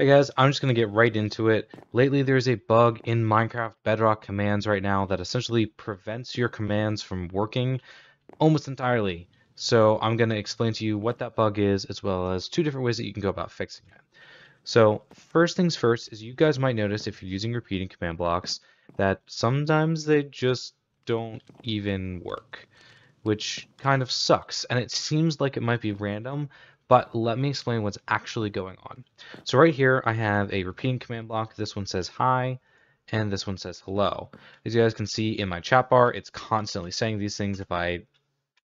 Hey guys, I'm just going to get right into it. Lately there's a bug in Minecraft Bedrock commands right now that essentially prevents your commands from working almost entirely. So I'm going to explain to you what that bug is, as well as two different ways that you can go about fixing it. So first things first is you guys might notice if you're using repeating command blocks that sometimes they just don't even work, which kind of sucks. And it seems like it might be random, but let me explain what's actually going on. So right here, I have a repeating command block. This one says hi, and this one says hello. As you guys can see in my chat bar, it's constantly saying these things. If I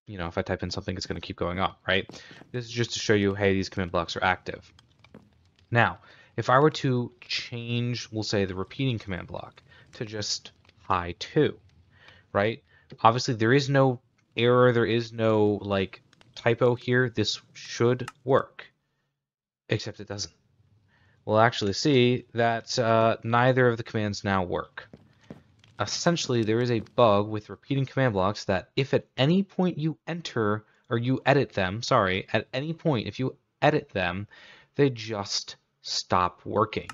type in something, it's gonna keep going up, right? This is just to show you, hey, these command blocks are active. Now, if I were to change, we'll say the repeating command block to just hi to, right? Obviously there is no error, there is no like, typo here, this should work, except it doesn't. We'll actually see that neither of the commands now work. Essentially, there is a bug with repeating command blocks that if at any point you enter, or you edit them, sorry, at any point if you edit them, they just stop working.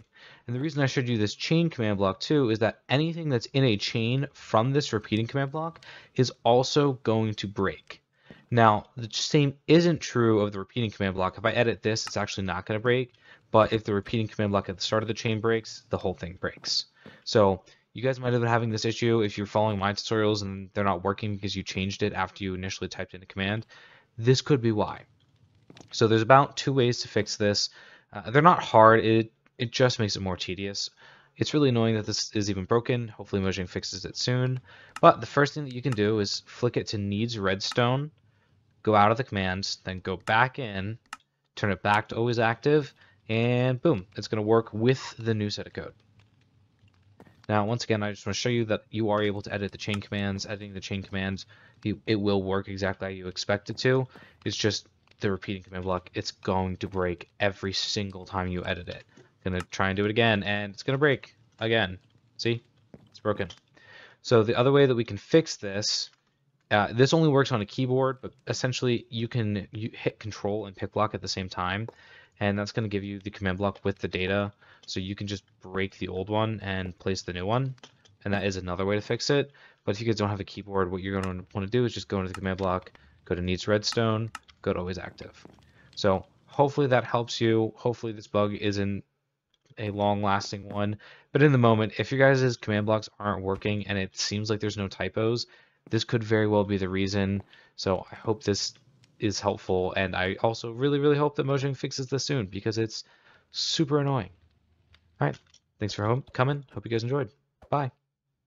And the reason I showed you this chain command block too is that anything that's in a chain from this repeating command block is also going to break. Now, the same isn't true of the repeating command block. If I edit this, it's actually not going to break. But if the repeating command block at the start of the chain breaks, the whole thing breaks. So you guys might have been having this issue if you're following my tutorials and they're not working because you changed it after you initially typed in a command. This could be why. So there's about two ways to fix this. They're not hard. It just makes it more tedious. It's really annoying that this is even broken. Hopefully Mojang fixes it soon. But the first thing that you can do is flick it to needs redstone. Go out of the commands, then go back in, turn it back to always active, and boom, it's going to work with the new set of code. Now, once again, I just want to show you that you are able to edit the chain commands. Editing the chain commands, it will work exactly how you expect it to. It's just the repeating command block. It's going to break every single time you edit it. I'm going to try and do it again, and it's going to break again. See? It's broken. So the other way that we can fix this, this only works on a keyboard, but essentially you hit Control and pick block at the same time, and that's going to give you the command block with the data. So you can just break the old one and place the new one, and that is another way to fix it. But if you guys don't have a keyboard, what you're going to want to do is just go into the command block, go to needs redstone, go to always active. So hopefully that helps you. Hopefully this bug isn't a long-lasting one. But in the moment, if your guys' command blocks aren't working and it seems like there's no typos, this could very well be the reason. So I hope this is helpful. And I also really, really hope that Mojang fixes this soon because it's super annoying. All right. Thanks for coming. Hope you guys enjoyed. Bye.